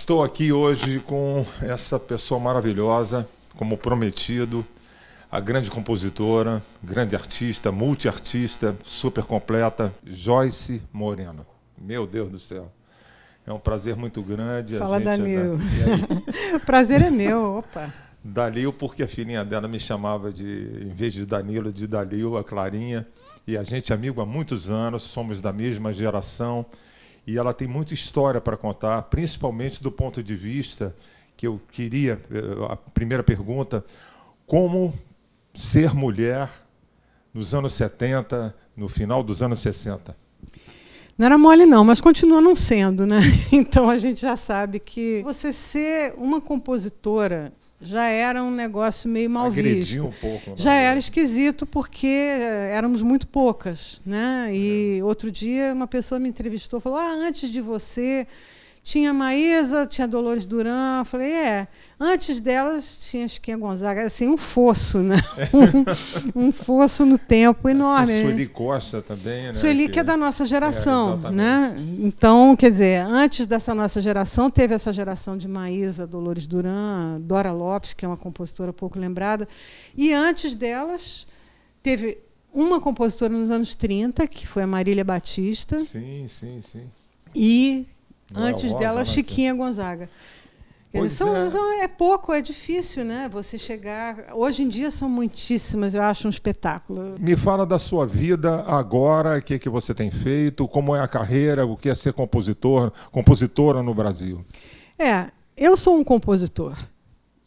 Estou aqui hoje com essa pessoa maravilhosa, como prometido, a grande compositora, grande artista, multiartista, super completa, Joyce Moreno. Meu Deus do céu. É um prazer muito grande. Fala, Danilo. O prazer é meu, opa. Dalil, porque a filhinha dela me chamava de, em vez de Danilo, de Dalil, a Clarinha. E a gente é amigo há muitos anos, somos da mesma geração. E ela tem muita história para contar, principalmente do ponto de vista que eu queria... A primeira pergunta, como ser mulher nos anos 70, no final dos anos 60? Não era mole não, mas continua não sendo, né? Então a gente já sabe que você ser uma compositora já era um negócio meio mal visto. Um pouco, já era esquisito porque éramos muito poucas, né? E outro dia uma pessoa me entrevistou, falou: "Ah, antes de você tinha Maísa, tinha Dolores Duran". Eu falei: "É, antes delas tinha Chiquinha Gonzaga", assim, um fosso, né? Um fosso no tempo enorme. Essa Sueli Costa também, né? Sueli que é da nossa geração, né? Então, quer dizer, antes dessa nossa geração teve essa geração de Maísa, Dolores Duran, Dora Lopes, que é uma compositora pouco lembrada, e antes delas teve uma compositora nos anos 30, que foi a Marília Batista. Sim, sim, sim. E antes dela, Chiquinha Gonzaga. É pouco, é difícil, né? Você chegar... Hoje em dia são muitíssimas, eu acho um espetáculo. Me fala da sua vida agora, o que, que você tem feito, como é a carreira, o que é ser compositor, compositora no Brasil. É, eu sou um compositor.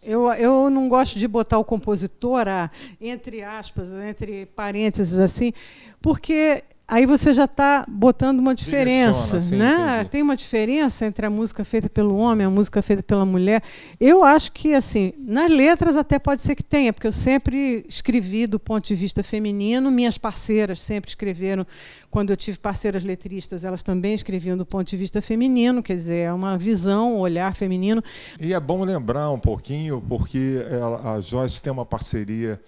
Eu não gosto de botar o compositora entre aspas, entre parênteses, assim, porque... Aí você já está botando uma diferença, sim, né? Entendi. Tem uma diferença entre a música feita pelo homem e a música feita pela mulher. Eu acho que, assim, nas letras até pode ser que tenha, porque eu sempre escrevi do ponto de vista feminino, minhas parceiras sempre escreveram, quando eu tive parceiras letristas, elas também escreviam do ponto de vista feminino, quer dizer, é uma visão, um olhar feminino. E é bom lembrar um pouquinho, porque a Joyce tem uma parceria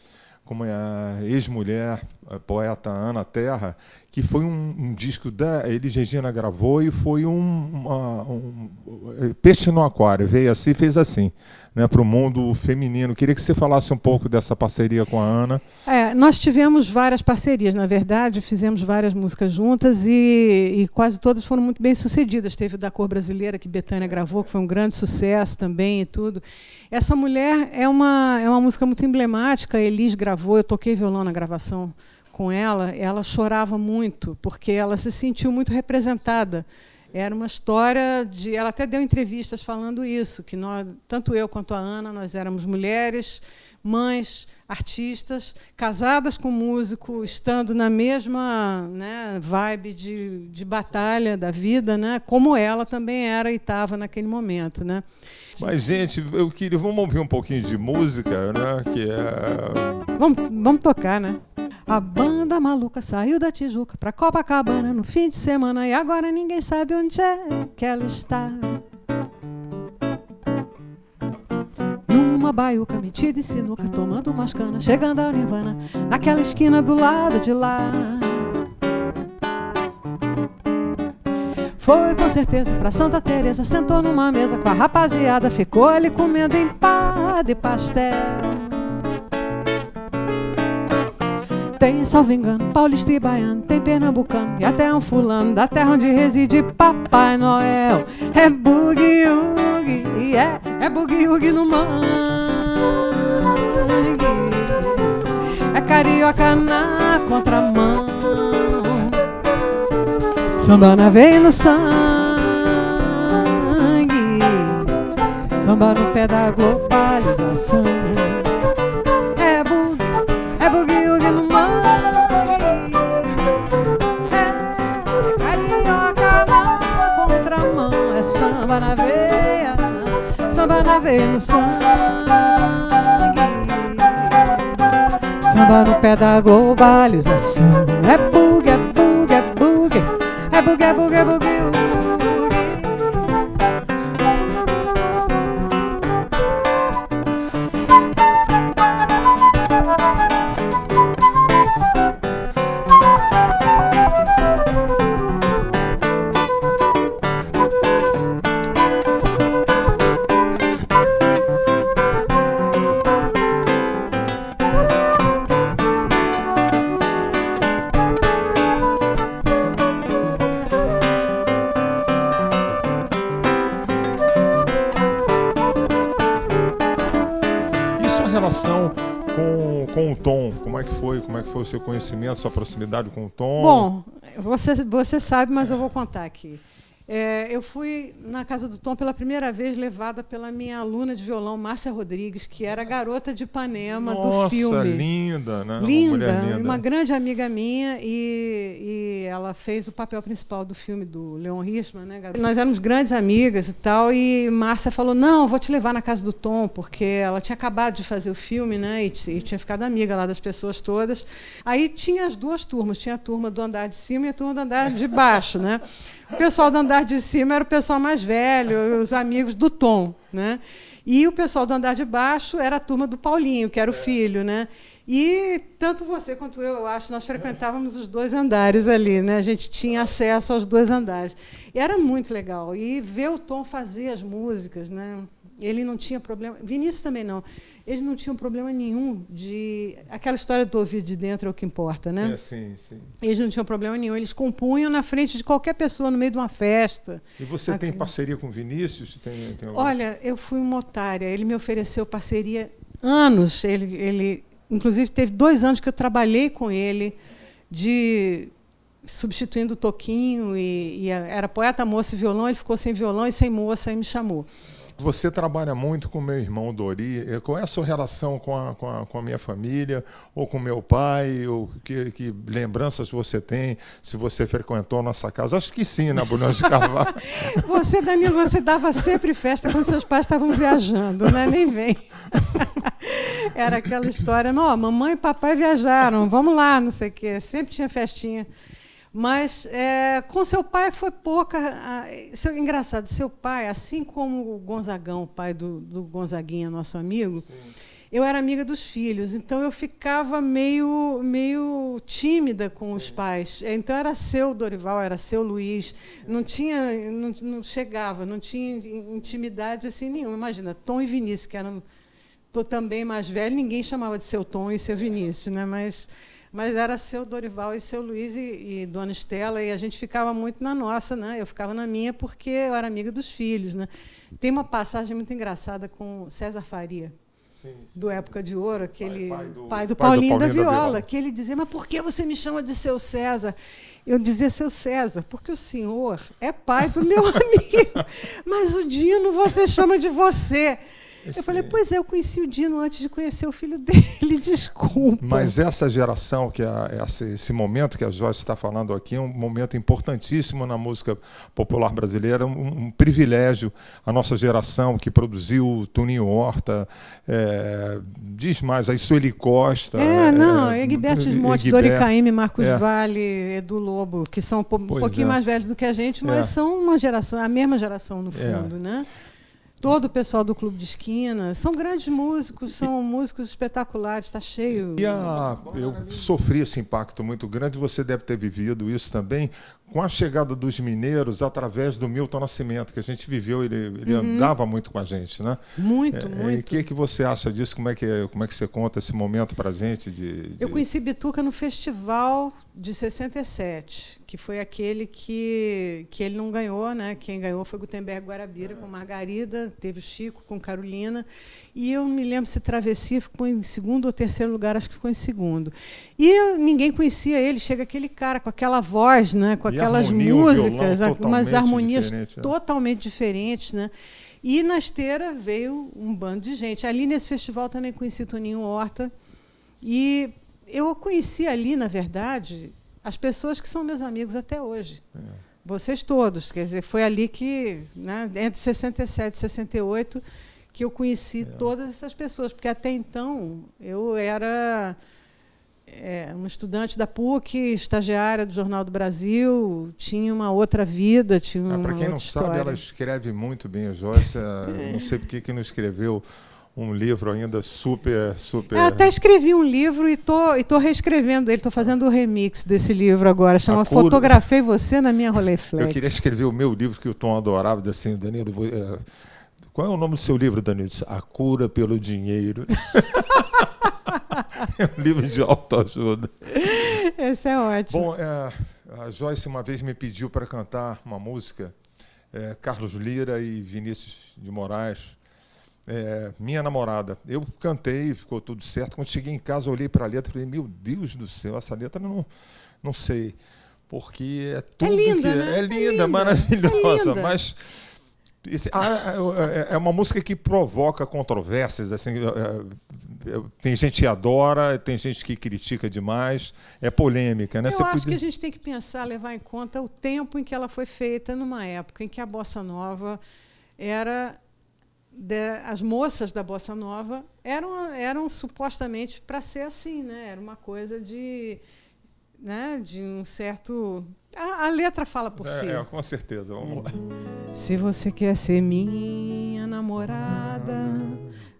com a ex-mulher, a poeta Ana Terra, que foi um disco da Elis Regina gravou e foi um peixe no aquário, veio assim, fez assim, né, para o mundo feminino. Queria que você falasse um pouco dessa parceria com a Ana. É, nós tivemos várias parcerias, na verdade, fizemos várias músicas juntas e quase todas foram muito bem sucedidas. Teve o da Cor Brasileira, que Bethânia gravou, que foi um grande sucesso também e tudo. Essa Mulher é uma música muito emblemática, a Elis gravou, eu toquei violão na gravação com ela, ela chorava muito, porque ela se sentiu muito representada. Era uma história de... Ela até deu entrevistas falando isso, que nós, tanto eu quanto a Ana, nós éramos mulheres, mães, artistas, casadas com músico, estando na mesma, né, vibe de batalha da vida, né, como ela também era e estava naquele momento, né? Mas, gente, eu queria... Vamos ouvir um pouquinho de música, né? Que é... Vamos tocar, né? A banda maluca saiu da Tijuca pra Copacabana no fim de semana e agora ninguém sabe onde é que ela está. Numa baiuca metida em sinuca, tomando umas canas, chegando ao Nirvana, naquela esquina do lado de lá. Foi com certeza pra Santa Teresa, sentou numa mesa com a rapaziada, ficou ali comendo empada e pastel. Tem, salvo engano, paulista e baiano, tem pernambucano e até um fulano da terra onde reside Papai Noel. É bugue-ugue, é bugue-ugue no mangue, é carioca na contramão, samba na veia e no sangue, samba no pé da globalização. É bugue-ugue no mangue, é carioca na contramão, é samba na veia no sangue, samba no pé da globalização. É bugue, é bugue, é bugue, é bugue, é bugue, é bugue-ugue. com o Tom, como é que foi? Como é que foi o seu conhecimento, sua proximidade com o Tom? Bom, você sabe, mas eu vou contar aqui. Eu fui na casa do Tom pela primeira vez, levada pela minha aluna de violão, Márcia Rodrigues, que era a garota de Ipanema do filme. Nossa, linda, né? Linda, uma mulher linda. Uma grande amiga minha, e ela fez o papel principal do filme do Leon Hirszman, né, garota? Nós éramos grandes amigas e tal, e Márcia falou, não, vou te levar na casa do Tom, porque ela tinha acabado de fazer o filme, né, e tinha ficado amiga lá das pessoas todas. Aí tinha as duas turmas, tinha a turma do andar de cima e a turma do andar de baixo, né? O pessoal do andar de cima era o pessoal mais velho, os amigos do Tom, né? E o pessoal do andar de baixo era a turma do Paulinho, que era o filho, né? E tanto você quanto eu acho, nós frequentávamos os dois andares ali, né? A gente tinha acesso aos dois andares. E era muito legal. E ver o Tom fazer as músicas, né? Ele não tinha problema, Vinícius também não. Eles não tinham problema nenhum de... Aquela história do ouvido de dentro é o que importa, né? É, sim, sim. Eles não tinham problema nenhum. Eles compunham na frente de qualquer pessoa, no meio de uma festa. E você tem parceria com o Vinícius? Tem algum... Olha, eu fui uma otária. Ele me ofereceu parceria anos. Ele, inclusive, teve 2 anos que eu trabalhei com ele, substituindo o Toquinho. E era poeta, moça e violão. Ele ficou sem violão e sem moça e me chamou. Você trabalha muito com meu irmão Dori. Qual é a sua relação com a minha família, ou com meu pai? Ou que lembranças você tem? Se você frequentou a nossa casa? Acho que sim, na Bruno de Carvalho. Você, Danilo, você dava sempre festa quando seus pais estavam viajando, né? Nem vem. Era aquela história, não, mamãe e papai viajaram, vamos lá, não sei o quê. Sempre tinha festinha. Mas com seu pai foi pouca... engraçado, seu pai, assim como o Gonzagão, o pai do Gonzaguinha, nosso amigo, sim, eu era amiga dos filhos, então eu ficava meio tímida com, sim, os pais. Então era seu Dorival, era seu Luiz, não tinha intimidade assim nenhuma. Imagina, Tom e Vinícius, que eram... Tô também mais velho, ninguém chamava de seu Tom e seu Vinícius, né? Mas era seu Dorival e seu Luiz e dona Estela, e a gente ficava muito na nossa, né? Eu ficava na minha porque eu era amiga dos filhos, né? Tem uma passagem muito engraçada com César Faria, sim, sim, do Época de Ouro, aquele pai do Paulinho da Viola, que ele dizia, mas por que você me chama de seu César? Eu dizia, seu César, porque o senhor é pai do meu amigo, mas o Dino você chama de você. Eu falei, pois é, eu conheci o Dino antes de conhecer o filho dele, desculpa. Mas essa geração, esse momento que a Joyce está falando aqui, é um momento importantíssimo na música popular brasileira, um privilégio. A nossa geração que produziu Tuninho Horta, diz mais, aí Sueli Costa... Egberto Gismonti, Dori Caymmi, Marcos Vale, Edu Lobo, que são um pouquinho mais velhos do que a gente, mas são uma geração, a mesma geração no fundo, né? Todo o pessoal do Clube de Esquina, são grandes músicos, são músicos espetaculares, está cheio. Eu sofri esse impacto muito grande, você deve ter vivido isso também, com a chegada dos mineiros através do Milton Nascimento, que a gente viveu, ele andava muito com a gente, né? Muito. E o que você acha disso? Como é que você conta esse momento para a gente? Eu conheci Bituca no festival de 67, que foi aquele que ele não ganhou, né? Quem ganhou foi Gutenberg Guarabira com Margarida, teve o Chico com Carolina, e eu me lembro se Travessia ficou em segundo ou terceiro lugar, acho que ficou em segundo. E ninguém conhecia ele, chega aquele cara com aquela voz, né? Com aquelas músicas, umas harmonias totalmente diferentes, né? E na esteira veio um bando de gente. Ali nesse festival também conheci Tuninho Horta, e eu conheci ali, na verdade, as pessoas que são meus amigos até hoje. Vocês todos, quer dizer, foi ali que, né, entre 67 e 68, que eu conheci todas essas pessoas, porque até então eu era uma estudante da PUC, estagiária do Jornal do Brasil, tinha uma outra vida, tinha uma outra história. Para quem não sabe, ela escreve muito bem, a Joyce. Não sei por que não escreveu um livro ainda super... Eu até escrevi um livro e tô reescrevendo ele, estou fazendo o remix desse livro agora, chama Fotografei Você na Minha Rolleiflex. Eu queria escrever o meu livro, que o Tom adorava, assim, Danilo... Qual é o nome do seu livro, Danilo? A Cura pelo Dinheiro. É um livro de autoajuda. Esse é ótimo. Bom, a Joyce uma vez me pediu para cantar uma música, Carlos Lira e Vinícius de Moraes. minha namorada. Eu cantei, ficou tudo certo. Quando cheguei em casa, olhei para a letra e falei, meu Deus do céu, essa letra eu não sei. Porque é tudo é linda, maravilhosa, é linda. Mas... é uma música que provoca controvérsias. Assim, tem gente que adora, tem gente que critica demais. É polêmica, né? Eu acho que a gente tem que pensar, levar em conta o tempo em que ela foi feita, numa época em que a bossa nova era... as moças da bossa nova eram supostamente para ser assim, né? Era uma coisa de... né, de um certo... A letra fala por si. Com certeza. Vamos lá. Se você quer ser minha namorada,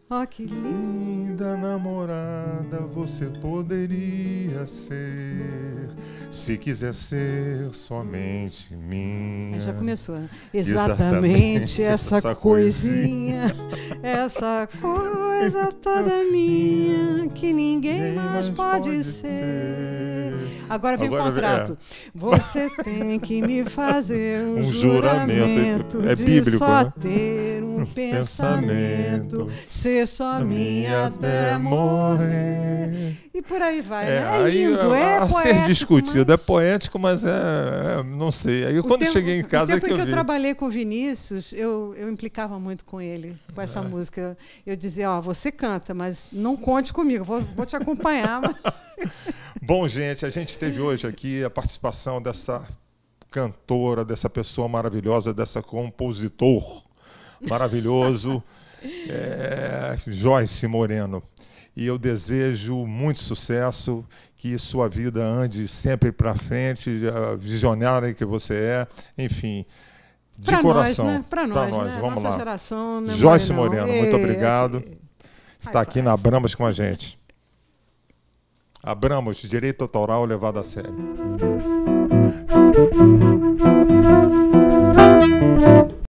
ó, que linda namorada você poderia ser, se quiser ser somente minha. Já começou, né? Exatamente essa coisinha, essa coisa toda minha, que ninguém mais pode ser. Agora vem o contrato. Você tem que me fazer um juramento de só ter um pensamento, ser só minha até morrer. E por aí vai. É lindo, é poético. A ser discutido, é poético, mas não sei. Aí quando cheguei em casa... O tempo que eu trabalhei com o Vinícius, eu implicava muito com ele, com essa música. Eu dizia, ó, você canta, mas não conte comigo, vou te acompanhar. Bom, gente, a gente teve hoje aqui a participação dessa cantora, dessa pessoa maravilhosa, dessa compositor maravilhoso, Joyce Moreno. E eu desejo muito sucesso, que sua vida ande sempre para frente, visionária que você é, enfim, de pra coração. Para nós, né? Para nós, né? Vamos nossa lá. Geração, né, Joyce Moreno, muito obrigado. Está aqui na Abramus com a gente. Abramus, direito autoral levado a sério.